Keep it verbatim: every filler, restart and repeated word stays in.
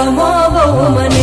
कमावो मन।